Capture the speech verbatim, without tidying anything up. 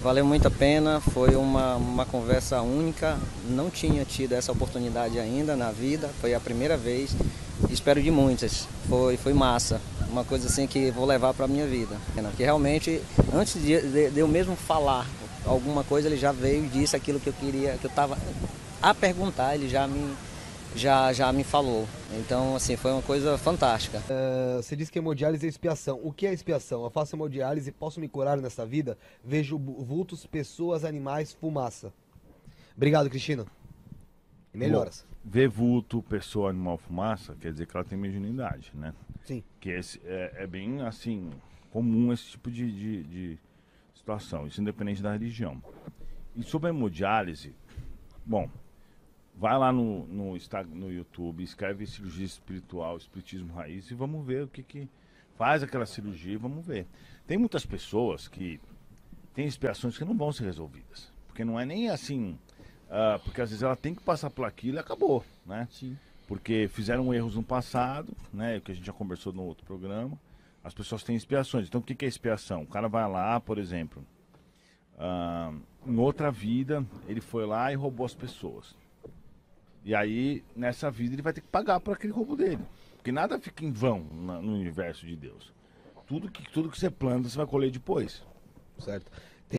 Valeu muito a pena, foi uma, uma conversa única, não tinha tido essa oportunidade ainda na vida, foi a primeira vez, espero de muitas, foi, foi massa, uma coisa assim que vou levar para a minha vida. Que realmente, antes de, de, de eu mesmo falar alguma coisa, ele já veio e disse aquilo que eu queria, que eu estava a perguntar, ele já me, já, já me falou. Então, assim, foi uma coisa fantástica. Uh, você diz que hemodiálise é expiação. O que é expiação? Eu faço hemodiálise e posso me curar nessa vida? Vejo vultos, pessoas, animais, fumaça. Obrigado, Cristina. E melhoras. Bom, ver vulto, pessoa, animal, fumaça, quer dizer que ela tem mediunidade, né? Sim. Que esse, é, é bem, assim, comum esse tipo de, de, de situação. Isso independente da religião. E sobre a hemodiálise, bom... Vai lá no, no, no YouTube, escreve cirurgia espiritual, espiritismo raiz e vamos ver o que que faz aquela cirurgia, vamos ver. Tem muitas pessoas que têm expiações que não vão ser resolvidas, porque não é nem assim, uh, porque às vezes ela tem que passar por aquilo e acabou, né? Sim. Porque fizeram erros no passado, né? O que a gente já conversou no outro programa, as pessoas têm expiações. Então o que que é expiação? O cara vai lá, por exemplo, uh, em outra vida ele foi lá e roubou as pessoas. E aí, nessa vida, ele vai ter que pagar por aquele roubo dele. Porque nada fica em vão na, no universo de Deus. Tudo que, tudo que você planta, você vai colher depois. Certo.